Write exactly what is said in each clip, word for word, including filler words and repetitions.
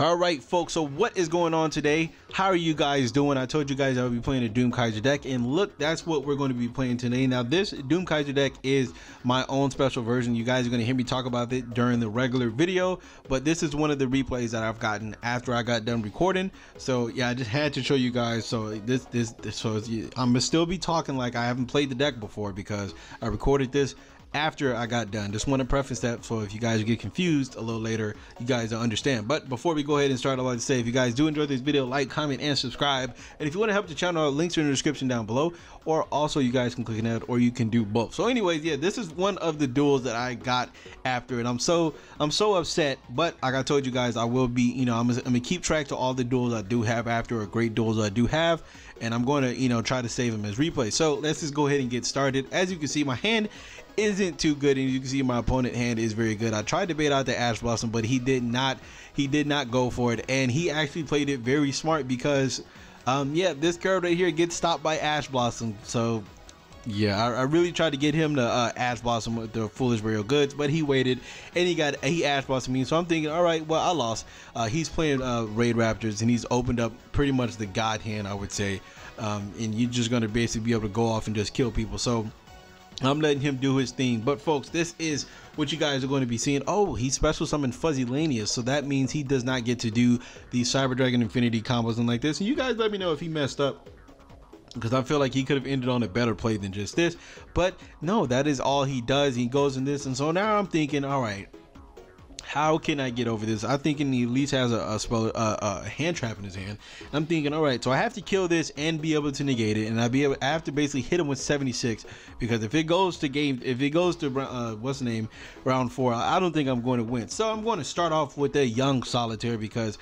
All right, folks, so what is going on today? How are you guys doing? I told you guys I would be playing a Doom Kaiser deck, and look, that's what we're going to be playing today. Now, this Doom Kaiser deck is my own special version. You guys are going to hear me talk about it during the regular video, but this is one of the replays that I've gotten after I got done recording. So yeah, I just had to show you guys. So this this, this so I'm gonna still be talking like I haven't played the deck before because I recorded this after I got done. Just want to preface that, so if you guys get confused a little later, you guys understand. But before we go ahead and start, I'd like to say, if you guys do enjoy this video, like, comment, and subscribe. And if you want to help the channel, links are in the description down below, or also you guys can click on that, or you can do both. So anyways, yeah, this is one of the duels that I got after, and I'm so I'm so upset. But like I told you guys, I will be, you know, I'm, I'm gonna keep track to all the duels I do have after, or great duels I do have, and I'm going to, you know, try to save them as replay. So let's just go ahead and get started. As you can see, my hand isn't too good, and you can see my opponent hand is very good. I tried to bait out the Ash Blossom, but he did not he did not go for it, and he actually played it very smart because um yeah, this card right here gets stopped by Ash Blossom. So yeah, I, I really tried to get him to uh, Ash Blossom with the Foolish Burial Goods, but he waited and he got he Ash Blossom me. So I'm thinking, all right, well, I lost. Uh, he's playing uh, Raid Raptors, and he's opened up pretty much the God hand, I would say, um, and you're just gonna basically be able to go off and just kill people. So I'm letting him do his thing. But folks, this is what you guys are going to be seeing. Oh, he special summoned Fuzzy Lanius, so that means he does not get to do the Cyber Dragon Infinity combos and like this. And you guys let me know if he messed up, because I feel like he could have ended on a better play than just this. But no, that is all he does. He goes in this, and so now I'm thinking, all right, how can I get over this? I'm thinking he at least has a, a spell, a, a hand trap in his hand. I'm thinking, all right, so I have to kill this and be able to negate it, and I be able, I have to basically hit him with seventy-six, because if it goes to game, if it goes to uh, what's the name, round four, I don't think I'm going to win. So I'm going to start off with a Young Solitaire, because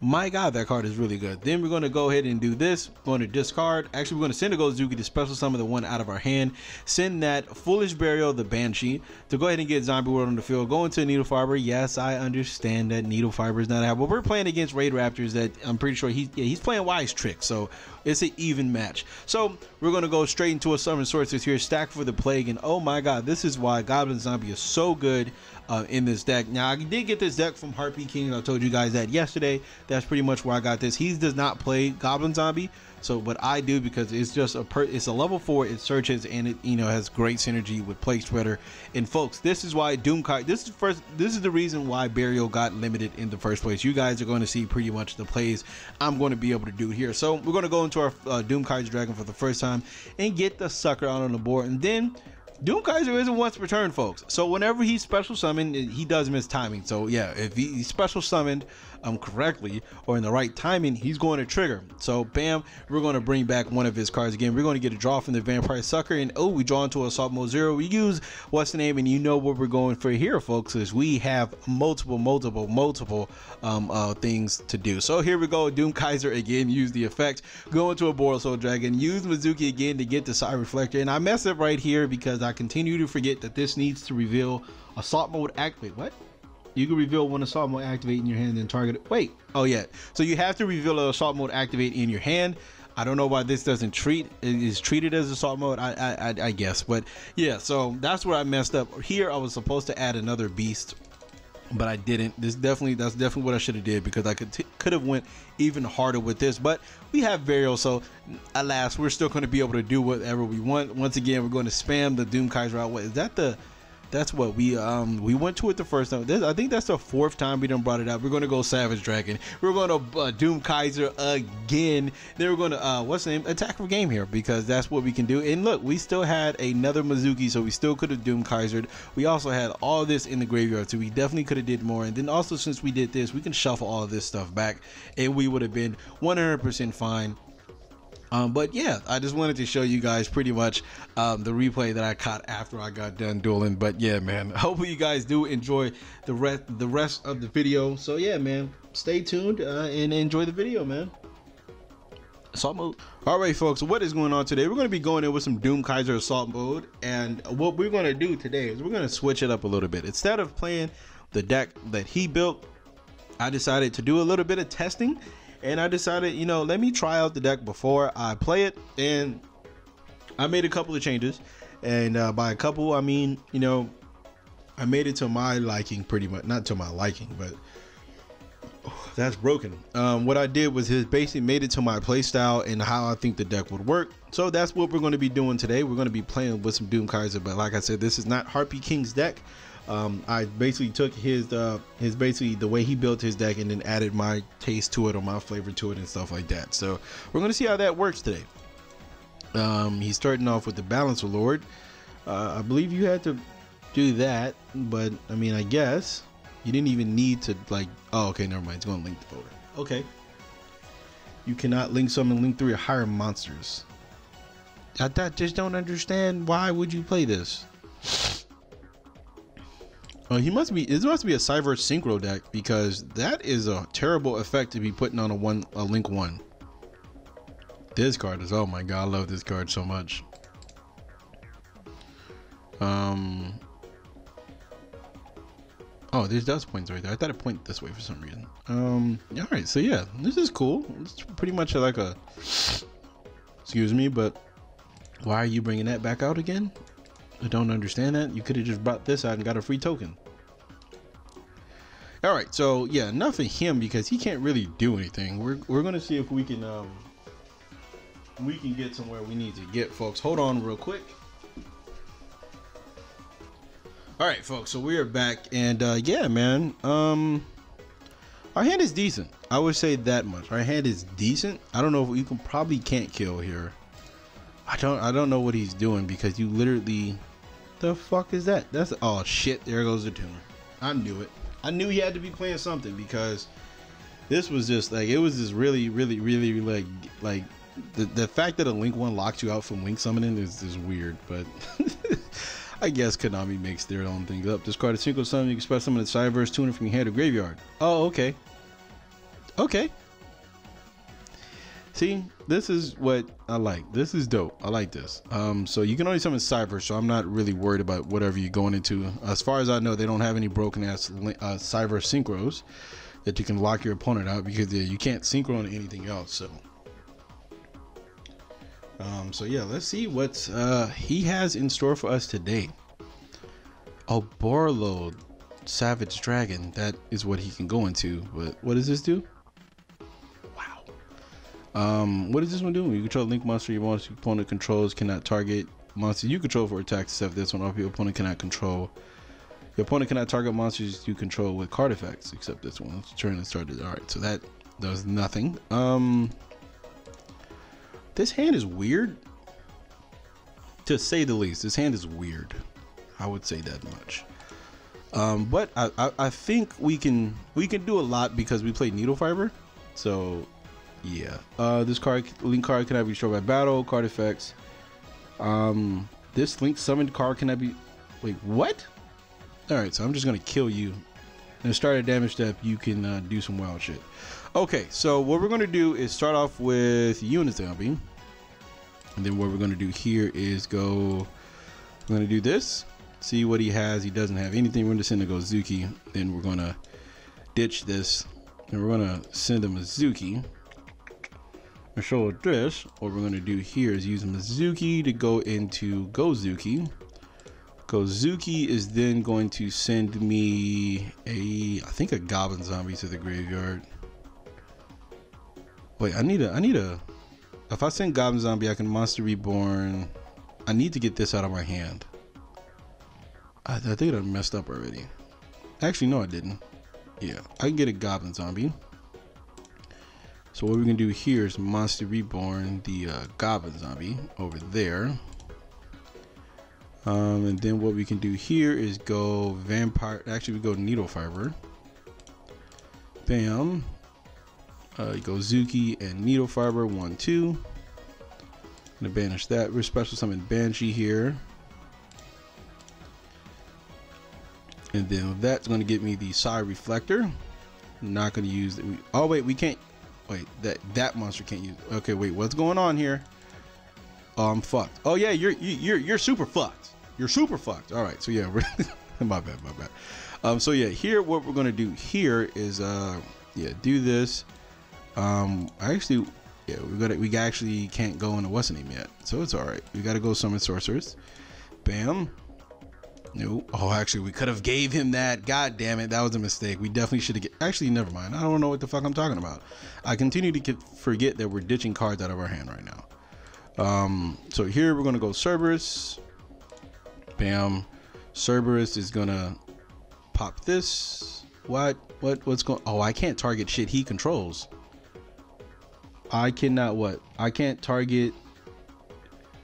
my God, that card is really good. Then we're going to go ahead and do this. We're going to discard. Actually, we're going to send a Gozuki to special summon the one out of our hand. Send that Foolish Burial, the Banshee, to go ahead and get Zombie World on the field. Go into Needle Fiber. Yes, I understand that Needle Fiber is not out, but we're playing against Raid Raptors that I'm pretty sure he, yeah, he's playing Wise Trick. So it's an even match. So we're going to go straight into a Summon Sorceress here. Stack for the Plague. And oh my God, this is why Goblin Zombie is so good uh, in this deck. Now, I did get this deck from Heartbeat King, and I told you guys that yesterday. That's pretty much where I got this. He does not play Goblin Zombie, so but I do, because it's just a per it's a level four. It searches, and it, you know, has great synergy with Plaguespreader. And folks, this is why Doom Kaiser. This is first. This is the reason why Burial got limited in the first place. You guys are going to see pretty much the plays I'm going to be able to do here. So we're going to go into our uh, Doom Kaiser Dragon for the first time and get the sucker out on the board, and then. Doom Kaiser isn't once per turn, folks. So whenever he's special summoned, he does miss timing. So yeah, if he's special summoned um, correctly or in the right timing, he's going to trigger. So bam, we're going to bring back one of his cards again. We're going to get a draw from the Vampire Sucker, and oh, we draw into Assault Mode Zero. We use what's the name, and you know what we're going for here, folks, is we have multiple, multiple, multiple um, uh, things to do. So here we go, Doom Kaiser again. Use the effect. Go into a Boros Soul Dragon. Use Mezuki again to get the Side Reflector, and I mess up right here because I continue to forget that this needs to reveal Assault Mode Activate. What? You can reveal one Assault Mode Activate in your hand and target it. Wait. Oh, yeah. So you have to reveal an Assault Mode Activate in your hand. I don't know why this doesn't treat. It is treated as Assault Mode, I, I, I guess. But yeah, so that's where I messed up. Here, I was supposed to add another Beast, but I didn't. This definitely, that's definitely what I should have did, because I could could have went even harder with this. But we have Burial, so alas, we're still going to be able to do whatever we want. Once again, we're going to spam the Doom Kaiser out. What is that? The that's what we um we went to it the first time. This, I think that's the fourth time we done brought it up. We're going to go Savage Dragon. We're going to uh, Doom Kaiser again. Then we're going to uh what's the name, attack for game here, because that's what we can do. And look, we still had another Mezuki, so we still could have Doom Kaisered. We also had all this in the graveyard, so we definitely could have did more. And then also, since we did this, we can shuffle all of this stuff back, and we would have been one hundred percent fine. Um, but yeah, I just wanted to show you guys pretty much um, the replay that I caught after I got done dueling. But yeah, man, hopefully you guys do enjoy the rest the rest of the video. So yeah, man, stay tuned uh, and enjoy the video, man. Assault mode. All right, folks, what is going on today? We're going to be going in with some Doom Kaiser assault mode, and what we're going to do today is we're going to switch it up a little bit. Instead of playing the deck that he built, I decided to do a little bit of testing. And I decided, you know, let me try out the deck before I play it. And I made a couple of changes. And uh, by a couple, I mean, you know, I made it to my liking pretty much. Not to my liking, but That's broken. Um, what I did was his basically made it to my playstyle and how I think the deck would work. So that's what we're going to be doing today. We're going to be playing with some Doom Kaiser, but like I said, this is not Heartbeat King's deck. Um, I basically took his uh, his basically the way he built his deck and then added my taste to it or my flavor to it and stuff like that. So we're going to see how that works today. Um, he's starting off with the Balancer Lord. Uh, I believe you had to do that, but I mean, I guess. You didn't even need to like, oh, okay, never mind. It's going to link the folder. Okay. You cannot link summon, link three or higher monsters. I, I just don't understand. Why would you play this? Oh, he must be, this must be a Cyber Synchro deck because that is a terrible effect to be putting on a one, a link one. This card is, oh my God, I love this card so much. Um... Oh, there's dust points right there. I thought it pointed this way for some reason. Um, all right, so yeah, this is cool. It's pretty much like a, excuse me, but why are you bringing that back out again? I don't understand that. You could have just brought this out and got a free token. All right, so yeah, enough of him because he can't really do anything. We're, we're gonna see if we can, um, we can get somewhere we need to get, folks. Hold on real quick. All right, folks, so we are back, and uh, yeah, man, um, our hand is decent. I would say that much. Our hand is decent. I don't know if you can probably can't kill here. I don't I don't know what he's doing because you literally, the fuck is that? That's, oh shit, there goes the tuner. I knew it. I knew he had to be playing something because this was just like, it was just really, really, really like, like the, the fact that a Link one locks you out from Link summoning is just weird, but. I guess Konami makes their own things up. Discard a single summon. You can special summon a Cyberverse tuner from your hand or graveyard. Oh, okay. Okay. See, this is what I like. This is dope. I like this. Um, so you can only summon Cyberverse, so I'm not really worried about whatever you're going into. As far as I know, they don't have any broken-ass uh, Cyberverse synchros that you can lock your opponent out because uh, you can't synchro on anything else. So. Um, so yeah, let's see what uh, he has in store for us today. Oh, Borlo Savage Dragon. That is what he can go into. But what does this do? Wow. Um, what does this one do? You control Link monster your opponent controls, cannot target monsters you control for attacks except this one. Off your opponent cannot control. Your opponent cannot target monsters you control with card effects except this one. Let's turn and start it. All right, so that does nothing. Um. This hand is weird, to say the least. This hand is weird. I would say that much. Um, but I, I, I think we can we can do a lot because we play Needle Fiber. So, yeah. Uh, this card, Link card, cannot be destroyed by battle. Card effects. Um, this Link summoned card cannot be. Wait, what? All right. So I'm just gonna kill you. And start a damage step, you can uh, do some wild shit. Okay, so what we're gonna do is start off with Unit Zombie. And then what we're gonna do here is go, we're gonna do this, see what he has. He doesn't have anything. We're gonna send a Gozuki. Then we're gonna ditch this. And we're gonna send a Mezuki. And show this. What we're gonna do here is use a Mezuki to go into Gozuki. Gozuki is then going to send me a, I think a Goblin Zombie to the graveyard. Wait, I need a, I need a, if I send Goblin Zombie, I can Monster Reborn. I need to get this out of my hand. I, I think I messed up already. Actually, no, I didn't. Yeah, I can get a Goblin Zombie. So what we're going to do here is Monster Reborn the uh, Goblin Zombie over there. Um, and then what we can do here is go vampire. Actually, we go Needle Fiber. Bam. Uh, Gozuki and Needle Fiber. One, two. I'm gonna banish that. We're special summon Banshee here. And then that's gonna get me the Psy Reflector. I'm not gonna use it. Oh wait, we can't. Wait, that that monster can't use. Okay, wait, what's going on here? Oh, I'm fucked. Oh yeah, you're you're you're super fucked. You're super fucked. All right, so yeah, we're my bad, my bad. Um, so yeah, here what we're gonna do here is uh, yeah, do this. Um, I actually, yeah, we gotta we actually can't go into what's her name yet, so it's all right. We gotta go summon sorceress. Bam. Nope. Oh, actually, we could have gave him that. God damn it. That was a mistake. We definitely should have... Actually, never mind. I don't know what the fuck I'm talking about. I continue to get, forget that we're ditching cards out of our hand right now. Um, so here we're going to go Cerberus. Bam. Cerberus is going to pop this. What? What? What's going... Oh, I can't target shit he controls. I cannot what? I can't target...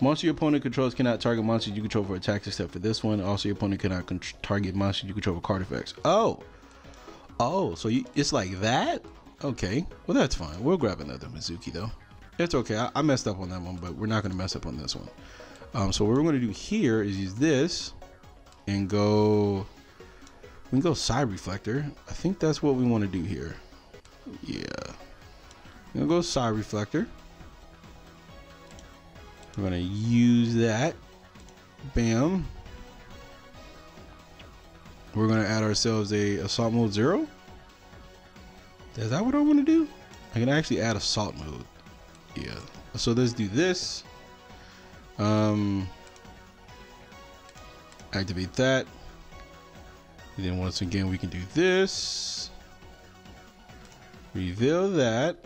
Monster your opponent controls cannot target monsters you control for attacks except for this one. Also, your opponent cannot con target monsters you control for card effects. Oh. Oh, so you, it's like that? Okay. Well, that's fine. We'll grab another Mezuki, though. It's okay. I, I messed up on that one, but we're not going to mess up on this one. Um, so what we're going to do here is use this and go... We can go Side Reflector. I think that's what we want to do here. Yeah. I'm going to go Side Reflector. We're gonna use that. Bam. We're gonna add ourselves a Assault Mode Zero. Is that what I want to do? I can actually add Assault Mode. Yeah. So let's do this. Um. Activate that. And then once again, we can do this. Reveal that.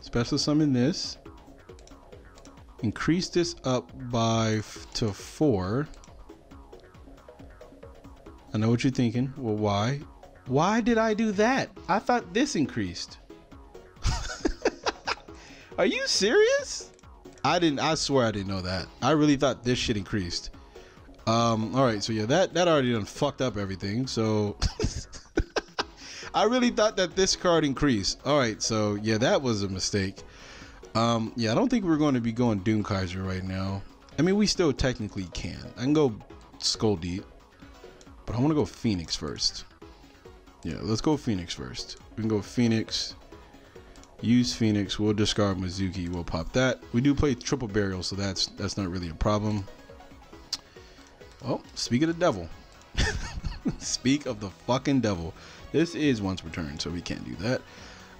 Special summon this. Increase this up by f to four. I know what you're thinking. Well, why? Why did I do that? I thought this increased. Are you serious? I didn't. I swear I didn't know that. I really thought this shit increased. Um. All right. So yeah, that that already done fucked up everything. So I really thought that this card increased. All right. So yeah, that was a mistake. Um, yeah, I don't think we're going to be going Doom Kaiser right now. I mean, we still technically can. I can go Skull Deep, but I want to go Phoenix first. Yeah, let's go Phoenix first. We can go Phoenix. Use Phoenix. We'll discard Mezuki. We'll pop that. We do play Triple Burial, so that's that's not really a problem. Oh, speak of the devil. Speak of the fucking devil. This is once per turn, so we can't do that.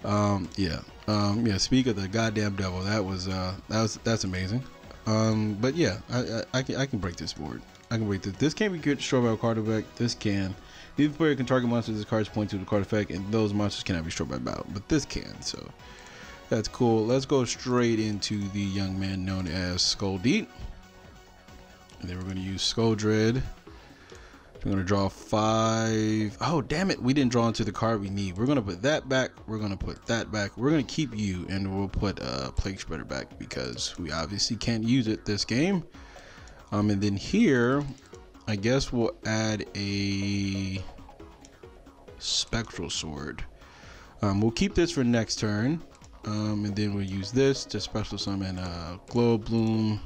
Um, yeah. Um, yeah, speak of the goddamn devil. That was, uh, that was, that's amazing. Um, but yeah, I, I, I can, I can break this board. I can break this. This can't be destroyed by a card effect. This can. The player can target monsters. This card's point to the card effect, and those monsters cannot be destroyed by battle. But this can, so that's cool. Let's go straight into the young man known as Skull Deep. And then we're going to use Skull Dread. We're going to draw five. Oh, damn it. We didn't draw into the card we need. We're going to put that back. We're going to put that back. We're going to keep you, and we'll put uh, Plaguespreader back because we obviously can't use it this game. Um, and then here, I guess we'll add a Spectral Sword. Um, we'll keep this for next turn. Um, and then we'll use this to special summon uh, Glow Bloom.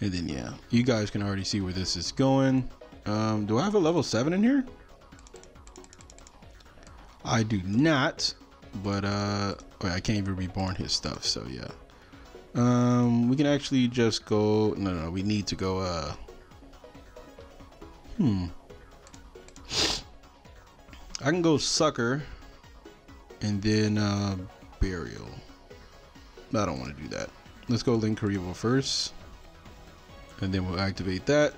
And then, yeah, you guys can already see where this is going. Um, do I have a level seven in here? I do not, but uh, wait, I can't even reborn his stuff, so yeah. Um, we can actually just go, no, no, we need to go, uh, hmm. I can go Sucker and then uh, Burial. I don't want to do that. Let's go Linkuriboh first, and then we'll activate that.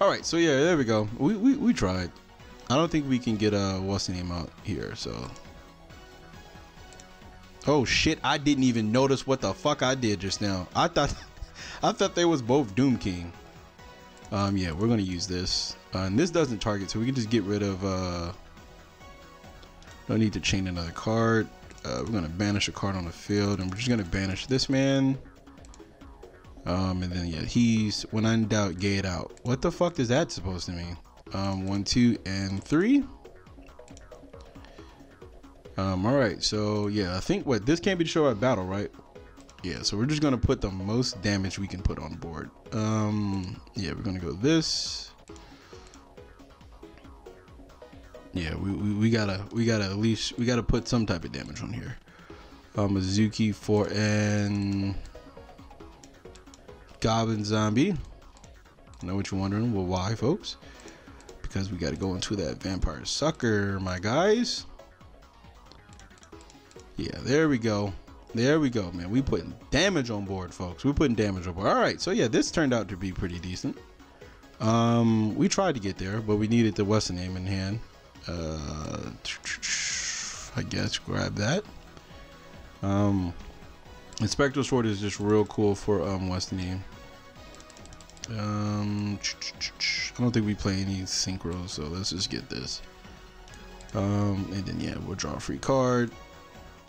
All right, so yeah, there we go. We, we we tried. I don't think we can get uh what's the name out here. So, oh shit, I didn't even notice what the fuck I did just now. I thought, I thought they was both Doom King. Um, yeah, we're gonna use this, uh, and this doesn't target, so we can just get rid of. Uh, no need to chain another card. Uh, we're gonna banish a card on the field, and we're just gonna banish this man. Um, and then yeah, he's when in doubt, gate out. What the fuck is that supposed to mean? Um, one, two, and three. Um, all right, so yeah, I think what this can't be destroyed by battle, right? Yeah, so we're just gonna put the most damage we can put on board. Um, yeah, we're gonna go this. Yeah, we, we we gotta we gotta at least we gotta put some type of damage on here. Um, Mezuki four and. Goblin Zombie. I know what you're wondering. Well, why, folks? Because we got to go into that Vampire Sucker, my guys. Yeah, there we go. There we go, man. We putting damage on board, folks. We're putting damage on board. All right. So, yeah, this turned out to be pretty decent. Um, we tried to get there, but we needed the Western name in hand. Uh, I guess grab that. Um, the Spectral Sword is just real cool for um Western name. Um, I don't think we play any synchros, so let's just get this. Um, and then yeah, we'll draw a free card.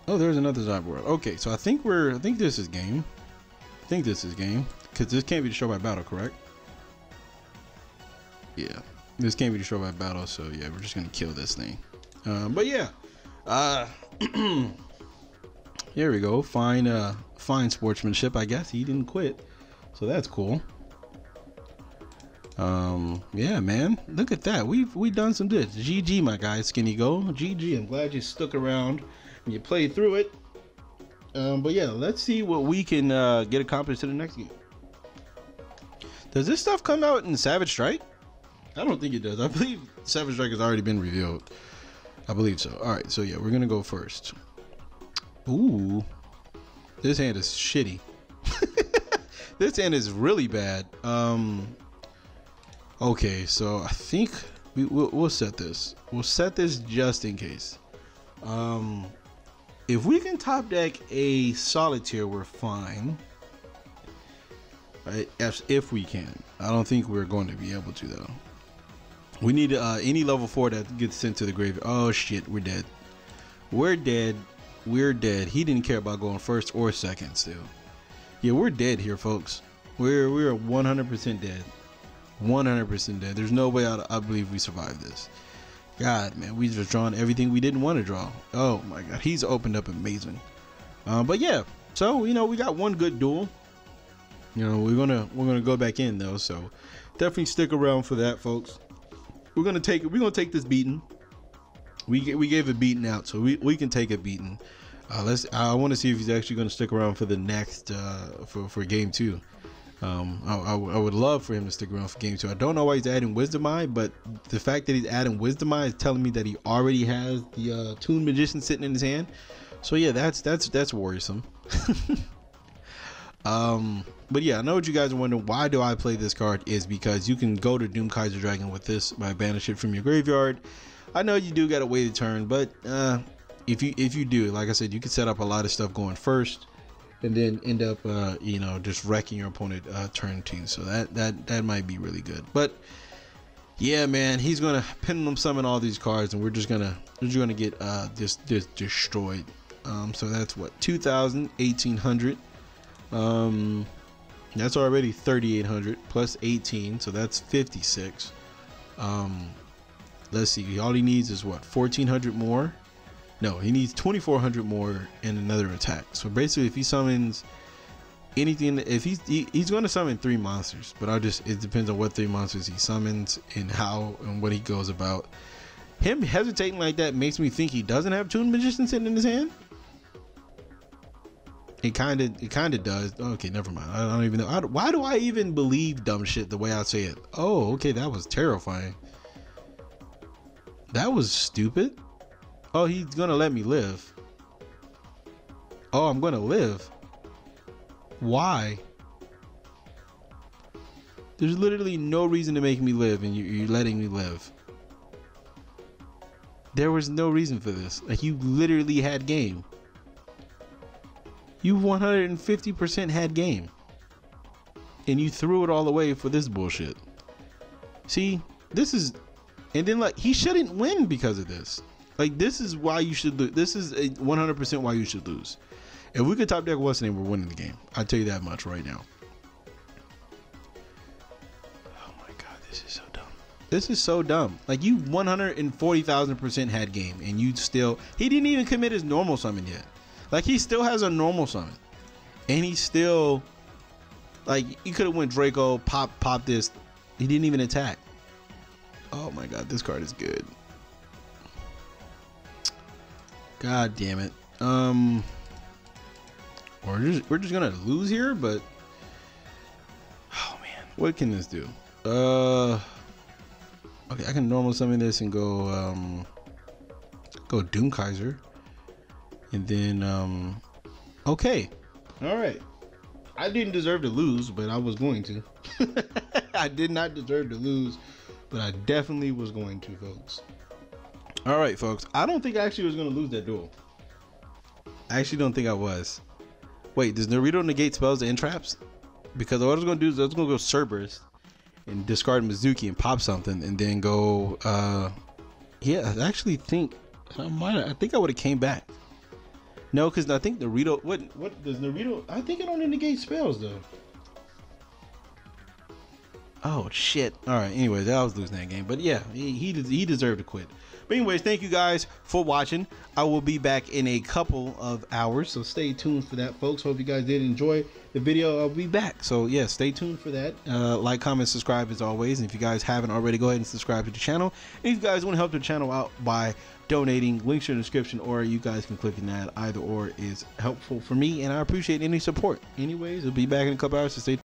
Oh, there's another Cyber World. Okay, so I think we're, I think this is game. I think this is game, because this can't be destroyed by battle, correct? Yeah, this can't be destroyed by battle, so yeah, we're just gonna kill this thing. Uh, but yeah, uh, here we go. Fine, uh, fine sportsmanship. I guess he didn't quit, so that's cool. Um, yeah, man, look at that. We've we done some good. G G, my guy, Skinny Go. G G. I'm glad you stuck around and you played through it. Um, but yeah, let's see what we can uh, get accomplished to the next game. Does this stuff come out in Savage Strike? I don't think it does. I believe Savage Strike has already been revealed. I believe so. All right, so yeah, we're gonna go first. Ooh, this hand is shitty. This hand is really bad. Um, okay, so I think we, we'll, we'll set this. We'll set this just in case. Um, if we can top deck a Solitaire, we're fine. All right, if, if we can. I don't think we're going to be able to though. We need uh, any level four that gets sent to the graveyard. Oh shit, we're dead. We're dead. We're dead. He didn't care about going first or second still. Yeah, we're dead here, folks. We're we're one hundred percent dead. one hundred percent dead. There's no way out. I believe we survived this. God, man, we just drawn everything we didn't want to draw. Oh my God, he's opened up amazing. Uh, but yeah, so you know we got one good duel. You know we're gonna we're gonna go back in though, so definitely stick around for that, folks. We're gonna take we're gonna take this beating. We we gave a beating out, so we we can take a beating. Uh, let's. I want to see if he's actually gonna stick around for the next uh, for for game two. Um, I, I, I would love for him to stick around for game two. I don't know why he's adding Wisdom Eye, but the fact that he's adding Wisdom Eye is telling me that he already has the uh, Toon Magician sitting in his hand. So yeah, that's that's that's worrisome. um, but yeah, I know what you guys are wondering. Why do I play this card? Is because you can go to Doom Kaiser Dragon with this by banish it from your graveyard. I know you do got to wait a turn, but uh, if you if you do, like I said, you can set up a lot of stuff going first. And then end up, uh, you know, just wrecking your opponent uh, turn two. So that that that might be really good. But yeah, man, he's gonna pendulum summon all these cards, and we're just gonna we're just gonna get uh, just just destroyed. Um, so that's what two thousand, eighteen hundred. Um, that's already thirty-eight hundred plus eighteen, so that's fifty-six. Um, let's see, all he needs is what fourteen hundred more. No, he needs twenty-four hundred more and another attack. So basically, if he summons anything, if he's he, he's going to summon three monsters, but I'll just it depends on what three monsters he summons and how and what he goes about. Him hesitating like that makes me think he doesn't have Toon Magician sitting in his hand. It kind of it kind of does. Okay, never mind. I don't even know. I, why do I even believe dumb shit the way I say it? Oh, okay, that was terrifying. That was stupid. Oh, he's gonna let me live. Oh, I'm gonna live. Why? There's literally no reason to make me live, and you're letting me live. There was no reason for this. Like, you literally had game. You one hundred fifty percent had game. And you threw it all away for this bullshit. See, this is... And then, like, he shouldn't win because of this. Like, this is why you should lose. This is one hundred percent why you should lose. If we could top deck what's name, we're winning the game. I'll tell you that much right now. Oh my God, this is so dumb. This is so dumb. Like, you one hundred forty thousand percent had game, and you still... He didn't even commit his normal summon yet. Like, he still has a normal summon. And he still... Like, he could have went Draco, pop, pop this. He didn't even attack. Oh my God, this card is good. God damn it. Um, we're just, we're just going to lose here, but oh man, what can this do? Uh, okay. I can normal summon this and go, um, go Doom Kaiser. And then, um, okay. All right. I didn't deserve to lose, but I was going to. I did not deserve to lose, but I definitely was going to, folks. All right, folks. I don't think I actually was going to lose that duel. I actually don't think I was. Wait, does Naruto negate spells and traps? Because what I was going to do is I was going to go Cerberus and discard Mezuki and pop something, and then go. Uh, yeah, I actually think I might. I think I would have came back. No, because I think Naruto. What? What does Naruto? I think it don't negate spells though. Oh shit! All right. Anyways, I was losing that game, but yeah, he he, he deserved to quit. But anyways, thank you guys for watching. I will be back in a couple of hours, so stay tuned for that, folks. Hope you guys did enjoy the video. I'll be back, so yeah, stay tuned for that. Uh, like, comment, subscribe as always. And if you guys haven't already, go ahead and subscribe to the channel. And if you guys want to help the channel out by donating, links in the description, or you guys can click in that. Either or is helpful for me, and I appreciate any support. Anyways, I'll be back in a couple hours, so stay tuned.